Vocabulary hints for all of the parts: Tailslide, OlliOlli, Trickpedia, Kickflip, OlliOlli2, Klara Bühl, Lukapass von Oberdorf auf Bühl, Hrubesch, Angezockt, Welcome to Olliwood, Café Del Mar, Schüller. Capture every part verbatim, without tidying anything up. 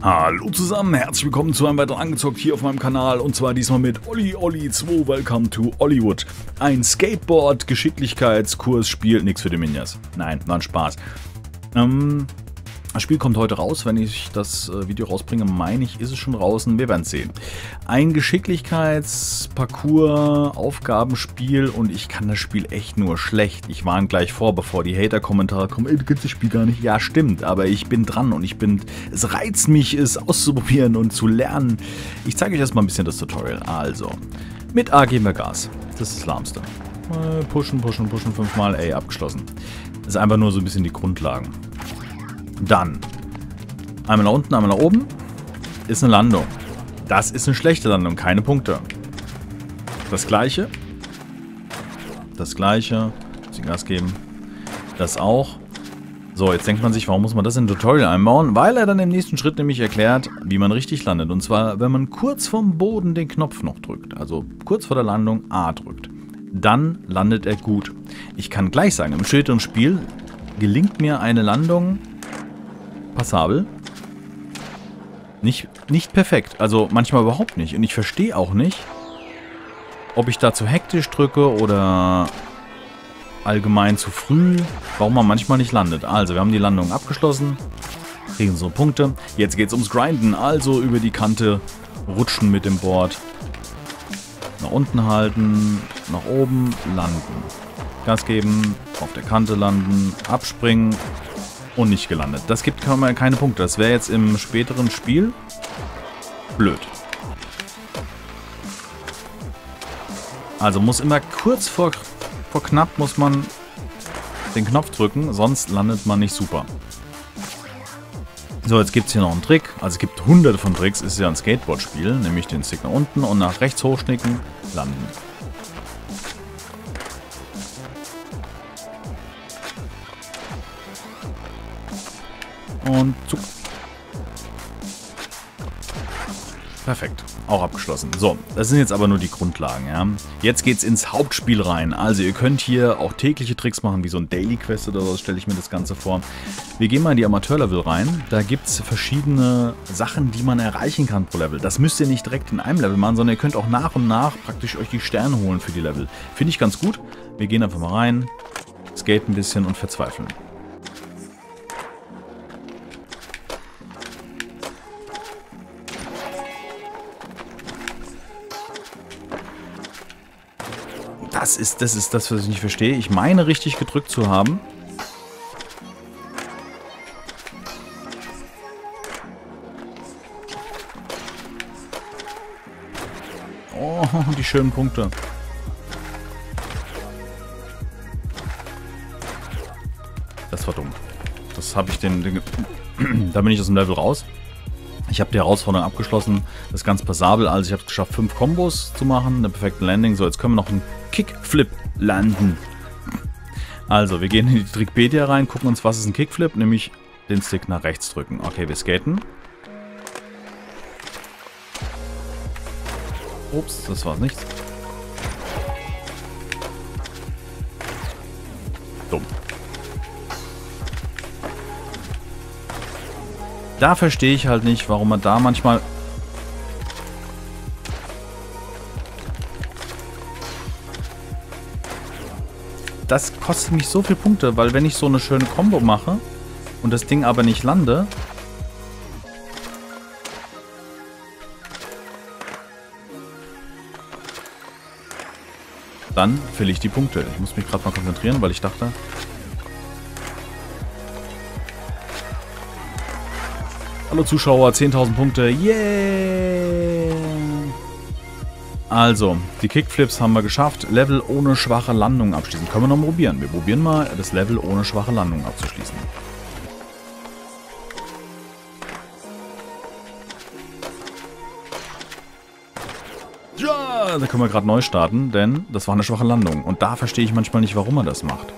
Hallo zusammen, herzlich willkommen zu einem weiteren Angezockt hier auf meinem Kanal und zwar diesmal mit OlliOlli zwei Welcome to Olliwood. Ein Skateboard-Geschicklichkeitskurs spielt nichts für die Minions. Nein, war ein Spaß. Ähm, das Spiel kommt heute raus, wenn ich das Video rausbringe, meine ich, ist es schon draußen, wir werden es sehen. Ein Geschicklichkeits-Parcours-Aufgabenspiel und ich kann das Spiel echt nur schlecht. Ich warne gleich vor, bevor die Hater-Kommentare kommen, ey, du kennst das Spiel gar nicht. Ja, stimmt, aber ich bin dran und ich bin, es reizt mich, es auszuprobieren und zu lernen. Ich zeige euch erstmal ein bisschen das Tutorial. Also, mit A geben wir Gas. Das ist das Lahmste. Mal pushen, pushen, pushen, fünfmal, ey, abgeschlossen. Das ist einfach nur so ein bisschen die Grundlagen. Dann einmal nach unten, einmal nach oben. Ist eine Landung. Das ist eine schlechte Landung, keine Punkte. Das gleiche. Das gleiche. Bisschen Gas geben. Das auch. So, jetzt denkt man sich, warum muss man das in ein Tutorial einbauen? Weil er dann im nächsten Schritt nämlich erklärt, wie man richtig landet. Und zwar, wenn man kurz vom Boden den Knopf noch drückt. Also kurz vor der Landung A drückt. Dann landet er gut. Ich kann gleich sagen, im späteren Spiel gelingt mir eine Landung passabel. Nicht, nicht perfekt. Also manchmal überhaupt nicht. Und ich verstehe auch nicht, ob ich da zu hektisch drücke oder allgemein zu früh, warum man manchmal nicht landet. Also wir haben die Landung abgeschlossen, kriegen so Punkte. Jetzt geht es ums Grinden. Also über die Kante rutschen mit dem Board. Nach unten halten, nach oben landen. Gas geben, auf der Kante landen, abspringen. Und nicht gelandet. Das gibt keine Punkte. Das wäre jetzt im späteren Spiel blöd. Also muss immer kurz vor, vor knapp muss man den Knopf drücken, sonst landet man nicht super. So, jetzt gibt es hier noch einen Trick. Also es gibt hunderte von Tricks. Ist ja ein Skateboard-Spiel. Nämlich den Stick nach unten und nach rechts hochschnicken, landen. Und zuck. Perfekt. Auch abgeschlossen. So, das sind jetzt aber nur die Grundlagen. Ja. Jetzt geht's ins Hauptspiel rein. Also ihr könnt hier auch tägliche Tricks machen, wie so ein Daily Quest oder so, stelle ich mir das Ganze vor. Wir gehen mal in die Amateurlevel rein. Da gibt es verschiedene Sachen, die man erreichen kann pro Level. Das müsst ihr nicht direkt in einem Level machen, sondern ihr könnt auch nach und nach praktisch euch die Sterne holen für die Level. Finde ich ganz gut. Wir gehen einfach mal rein, skaten ein bisschen und verzweifeln. Das ist, das ist das, was ich nicht verstehe. Ich meine, richtig gedrückt zu haben. Oh, die schönen Punkte. Das war dumm. Das habe ich den... den da bin ich aus dem Level raus. Ich habe die Herausforderung abgeschlossen. Das ist ganz passabel. Also ich habe es geschafft, fünf Kombos zu machen. Eine perfekte Landing. So, jetzt können wir noch einen Kickflip landen. Also, wir gehen in die Trickpedia rein, gucken uns, was ist ein Kickflip. Nämlich den Stick nach rechts drücken. Okay, wir skaten. Ups, das war's nicht. Dumm. Da verstehe ich halt nicht, warum man da manchmal... Das kostet mich so viele Punkte, weil wenn ich so eine schöne Combo mache und das Ding aber nicht lande... Dann verliere ich die Punkte. Ich muss mich gerade mal konzentrieren, weil ich dachte... Hallo Zuschauer, zehntausend Punkte, yeah! Also, die Kickflips haben wir geschafft. Level ohne schwache Landung abschließen. Können wir noch mal probieren. Wir probieren mal, das Level ohne schwache Landung abzuschließen. Ja, da können wir gerade neu starten, denn das war eine schwache Landung. Und da verstehe ich manchmal nicht, warum man das macht.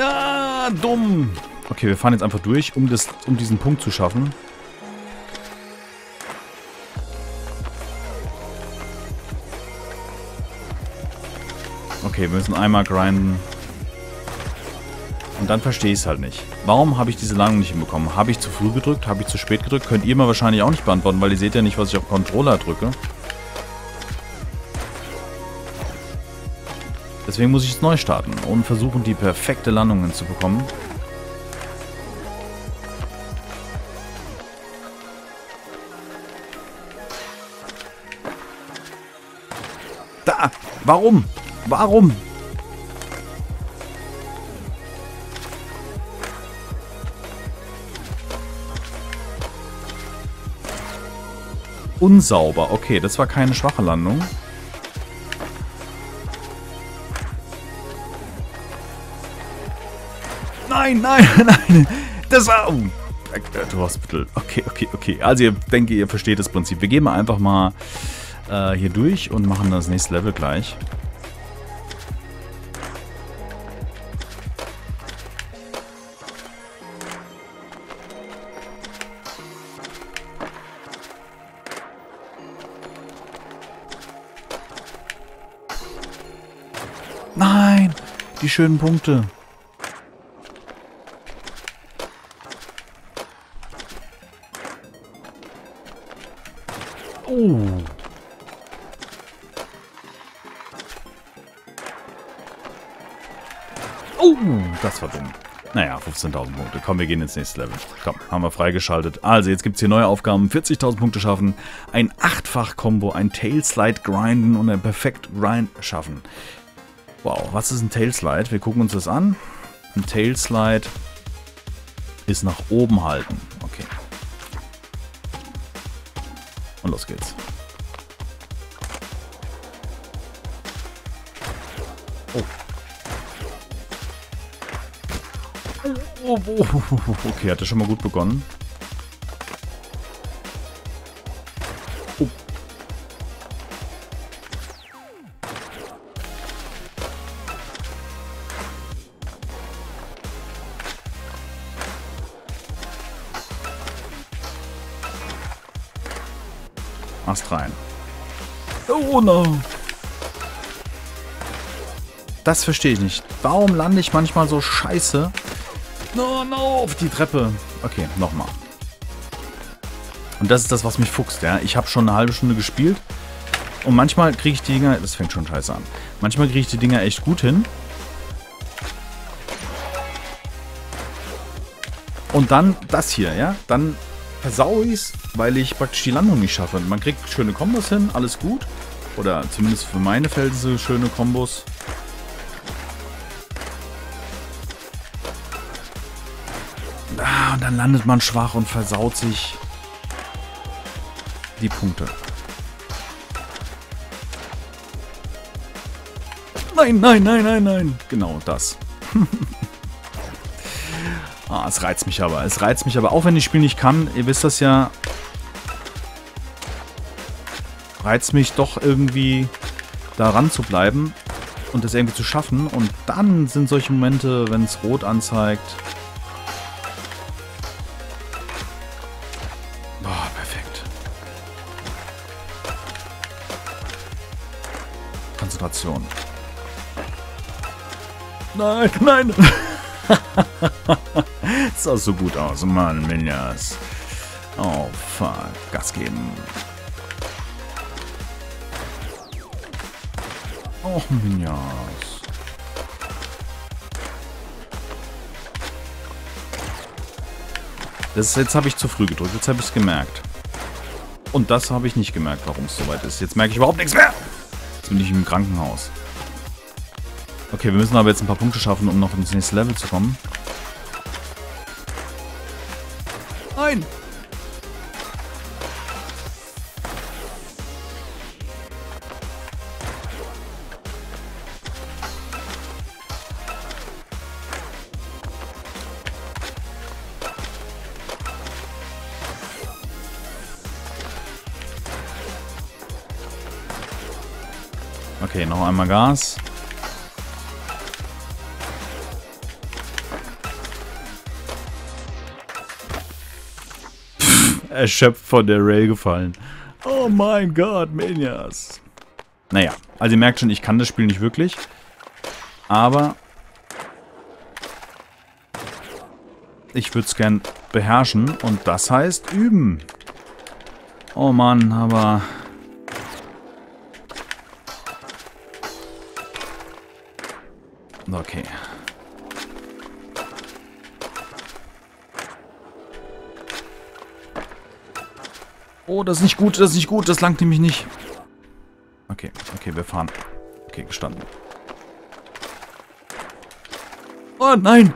Ah, dumm. Okay, wir fahren jetzt einfach durch, um, das, um diesen Punkt zu schaffen. okay, wir müssen einmal grinden. Und dann verstehe ich es halt nicht. Warum habe ich diese Landung nicht hinbekommen? Habe ich zu früh gedrückt? Habe ich zu spät gedrückt? Könnt ihr mal wahrscheinlich auch nicht beantworten, weil ihr seht ja nicht, was ich auf Controller drücke. Deswegen muss ich es neu starten und versuchen, die perfekte Landung hinzubekommen. Da! Warum? Warum? Unsauber. Okay, das war keine schwache Landung. Nein, nein, nein. Das war... Oh. Du Hospital. Okay, okay, okay. Also, ich denke, ihr versteht das Prinzip. Wir gehen einfach mal äh, hier durch und machen das nächste Level gleich. Nein, die schönen Punkte. Oh. Oh, das war dumm. Naja, fünfzehntausend Punkte. Komm, wir gehen ins nächste Level. Komm, haben wir freigeschaltet. Also, jetzt gibt es hier neue Aufgaben. vierzigtausend Punkte schaffen, ein Achtfach-Kombo, ein Tailslide grinden und ein perfekt Grind schaffen. Wow, was ist ein Tailslide? Wir gucken uns das an. Ein Tailslide ist nach oben halten. Okay. Und los geht's. Oh. Oh, oh, oh, oh. Okay, hat er schon mal gut begonnen. Oh. Ast rein. Oh no. Das verstehe ich nicht. Warum lande ich manchmal so scheiße? No, no, auf die Treppe. Okay, nochmal. Und das ist das, was mich fuchst, ja. Ich habe schon eine halbe Stunde gespielt. Und manchmal kriege ich die Dinger... Das fängt schon scheiße an. Manchmal kriege ich die Dinger echt gut hin. Und dann das hier, ja. Dann... versau ich's, weil ich praktisch die Landung nicht schaffe. Man kriegt schöne Kombos hin, alles gut. Oder zumindest für meine Felsen schöne Kombos. Ah, und dann landet man schwach und versaut sich die Punkte. Nein, nein, nein, nein, nein. Genau das. Ah, es reizt mich aber. Es reizt mich aber. Auch wenn ich das Spiel nicht kann, ihr wisst das ja, reizt mich doch irgendwie daran zu bleiben und das irgendwie zu schaffen. Und dann sind solche Momente, wenn es rot anzeigt. Boah, perfekt. Konzentration. Nein, nein. Das sah so gut aus, Mann, Minjas. Oh, fuck. Gas geben. Oh, Minjas. Das, jetzt habe ich zu früh gedrückt, jetzt habe ich es gemerkt. Und das habe ich nicht gemerkt, warum es soweit ist. Jetzt merke ich überhaupt nichts mehr. Jetzt bin ich im Krankenhaus. Okay, wir müssen aber jetzt ein paar Punkte schaffen, um noch ins nächste Level zu kommen. Nein! Okay, noch einmal Gas. Erschöpft von der Rail gefallen. Oh mein Gott, Menias. Naja, also ihr merkt schon, ich kann das Spiel nicht wirklich. aber ich würde es gern beherrschen und das heißt üben. Oh Mann, aber okay. Oh, das ist nicht gut, das ist nicht gut, das langt nämlich nicht. Okay, okay, wir fahren. Okay, gestanden. Oh nein!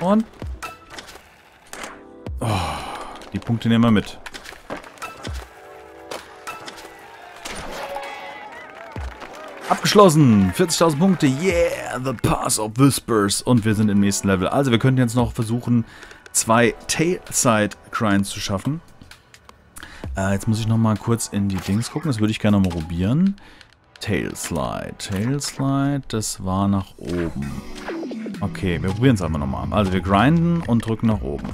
Und? Oh, die Punkte nehmen wir mit. Abgeschlossen! vierzigtausend Punkte. Yeah! The Pass of Whispers. Und wir sind im nächsten Level. Also wir können jetzt noch versuchen, zwei Tailslide-Grinds zu schaffen. Äh, jetzt muss ich noch mal kurz in die Dings gucken. Das würde ich gerne noch mal probieren. Tailslide. Tailslide. Das war nach oben. Okay, wir probieren es einfach nochmal. Also wir grinden und drücken nach oben.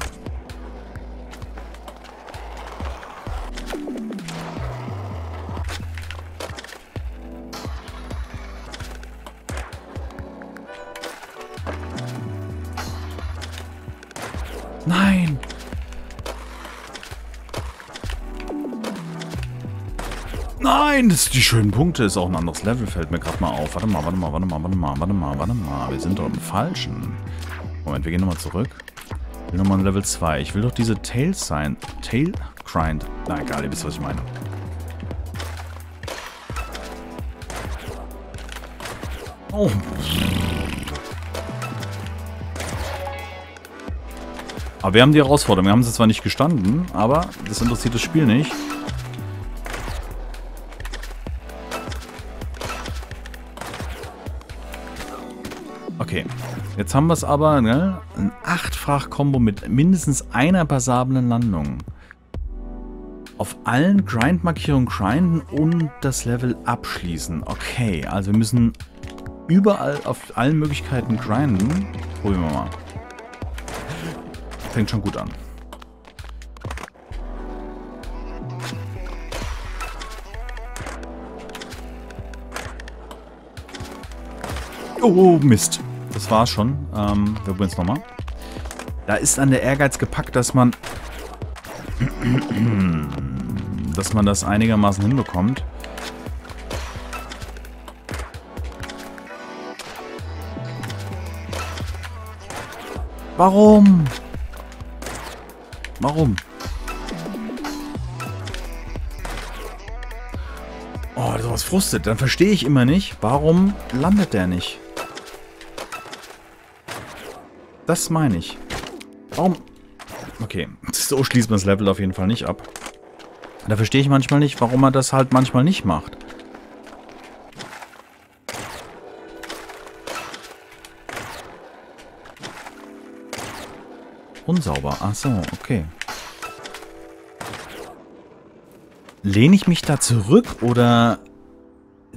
Nein! Nein, das sind die schönen Punkte. Ist auch ein anderes Level, fällt mir gerade mal auf. Warte mal, warte mal, warte mal, warte mal, warte mal, warte mal. Wir sind doch im Falschen. Moment, wir gehen nochmal zurück. Ich will nochmal ein Level zwei. Ich will doch diese Tail sein. Tail Grind. Na egal, ihr wisst, was ich meine. Oh. Aber wir haben die Herausforderung. Wir haben sie zwar nicht gestanden, aber das interessiert das Spiel nicht. Okay, jetzt haben wir es aber, ne? Ein acht-Fach-Kombo mit mindestens einer passablen Landung. Auf allen Grind-Markierungen grinden und das Level abschließen. Okay, also wir müssen überall auf allen Möglichkeiten grinden. Probieren wir mal. Fängt schon gut an. Oh, Mist. Das war's schon. Ähm, wir probieren es nochmal. Da ist an der Ehrgeiz gepackt, dass man dass man das einigermaßen hinbekommt. Warum? Warum? Oh, sowas frustet. Dann verstehe ich immer nicht, warum landet der nicht. Das meine ich. Warum? Okay, so schließt man das Level auf jeden Fall nicht ab. Da verstehe ich manchmal nicht, warum man das halt manchmal nicht macht. Unsauber. Ach so, okay. Lehne ich mich da zurück oder...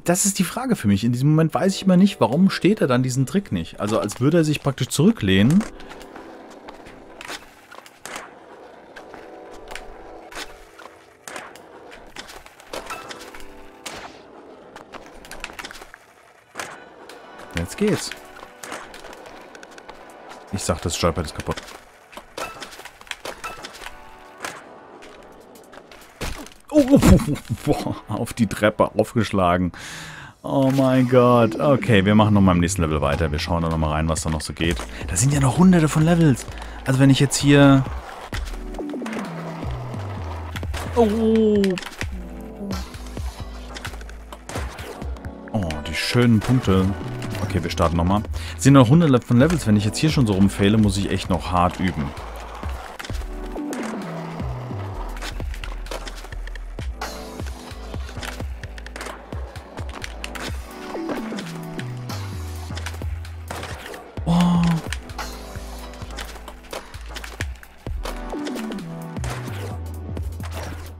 Das ist die Frage für mich. In diesem Moment weiß ich immer nicht, warum steht er dann diesen Trick nicht. Also als würde er sich praktisch zurücklehnen. Jetzt geht's. Ich sag, das Joypad ist kaputt. Oh, boah, auf die Treppe aufgeschlagen. Oh mein Gott. Okay, wir machen nochmal im nächsten Level weiter. Wir schauen da nochmal rein, was da noch so geht. Da sind ja noch hunderte von Levels. Also wenn ich jetzt hier... Oh. Oh, die schönen Punkte. Okay, wir starten nochmal. Es sind noch hunderte von Levels. Wenn ich jetzt hier schon so rumfehle, muss ich echt noch hart üben.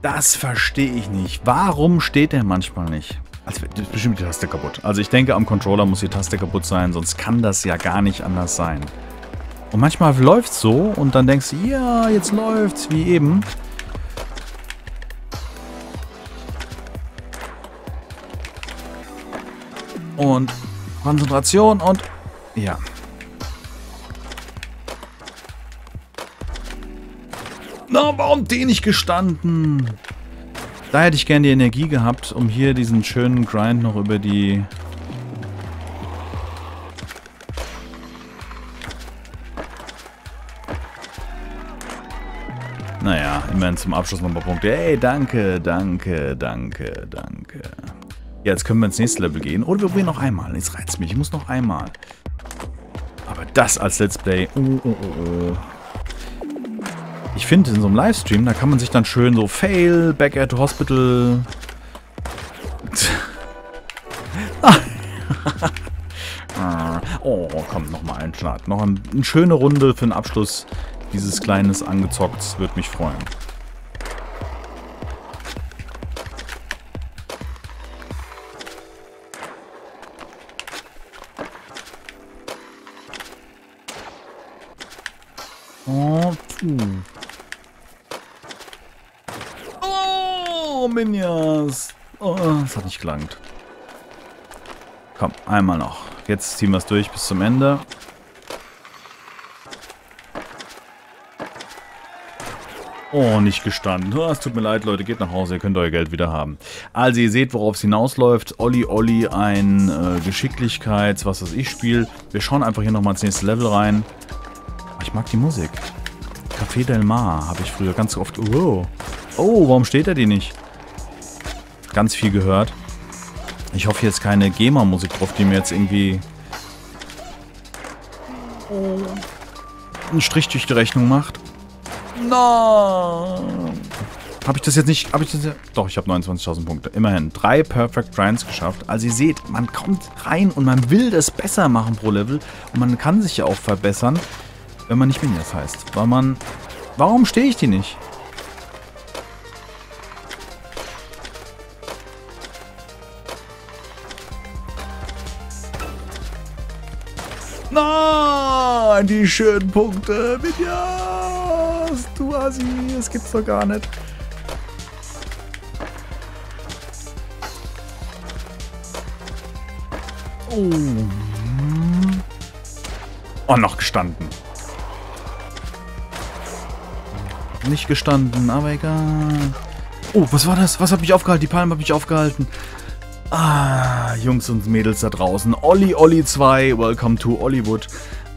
Das verstehe ich nicht. Warum steht der manchmal nicht? Also bestimmt die Taste kaputt. Also ich denke, am Controller muss die Taste kaputt sein, sonst kann das ja gar nicht anders sein. Und manchmal läuft's so und dann denkst du, ja, jetzt läuft's, wie eben. und Konzentration und ja. Na, warum den nicht gestanden? Da hätte ich gerne die Energie gehabt, um hier diesen schönen Grind noch über die... Naja, immerhin zum Abschluss nochmal Punkte. Hey, danke, danke, danke, danke. Ja, jetzt können wir ins nächste Level gehen. Oder wir probieren noch einmal. Jetzt reizt mich. Ich muss noch einmal. Aber das als Let's Play. Oh, oh, oh. Ich finde, in so einem Livestream, da kann man sich dann schön so Fail, Back at Hospital. Oh, komm, nochmal einen Start. Noch eine schöne Runde für den Abschluss dieses kleines Angezockts. Würde mich freuen. Oh, oh Minias. Oh, das hat nicht gelangt. Komm, einmal noch. Jetzt ziehen wir es durch bis zum Ende. Oh, nicht gestanden. Es tut mir leid, Leute. Geht nach Hause. Ihr könnt euer Geld wieder haben. Also, ihr seht, worauf es hinausläuft. Olli Olli, ein äh, Geschicklichkeits-, was weiß ich, Spiel. Wir schauen einfach hier nochmal ins nächste Level rein. Ich mag die Musik. Café Del Mar habe ich früher ganz oft... Oh. Oh, warum steht er die nicht? Ganz viel gehört. Ich hoffe, hier ist keine GEMA-Musik drauf, die mir jetzt irgendwie... Oh. Einen Strich durch die Rechnung macht. No. Habe ich das jetzt nicht... Hab ich das jetzt, doch, ich habe neunundzwanzigtausend Punkte. Immerhin. Drei Perfect Grinds geschafft. Also ihr seht, man kommt rein und man will das besser machen pro Level. Und man kann sich ja auch verbessern, wenn man nicht Minias heißt. Weil man... Warum stehe ich die nicht? Nein, die schönen Punkte. Minias, du Assi, das gibt's doch gar nicht. Oh. Oh, noch gestanden. Nicht gestanden, aber egal. Oh, was war das? Was hat mich aufgehalten? Die Palme hat mich aufgehalten. Ah, Jungs und Mädels da draußen. OlliOlli zwei, Welcome to Olliwood.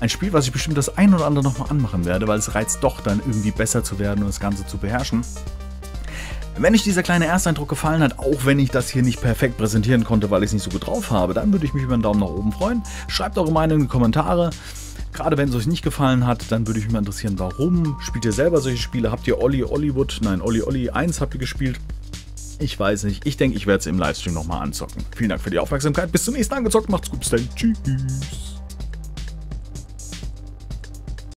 Ein Spiel, was ich bestimmt das ein oder andere nochmal anmachen werde, weil es reizt doch dann irgendwie besser zu werden und das Ganze zu beherrschen. Wenn euch dieser kleine Ersteindruck gefallen hat, auch wenn ich das hier nicht perfekt präsentieren konnte, weil ich es nicht so gut drauf habe, dann würde ich mich über einen Daumen nach oben freuen. Schreibt eure Meinung in die Kommentare. Gerade wenn es euch nicht gefallen hat, dann würde ich mich mal interessieren, warum. Spielt ihr selber solche Spiele? Habt ihr OlliOlliwood? Nein, OlliOlli eins habt ihr gespielt? Ich weiß nicht. Ich denke, ich werde es im Livestream nochmal anzocken. Vielen Dank für die Aufmerksamkeit. Bis zum nächsten Angezockt. Macht's gut. Bis dann. Tschüss.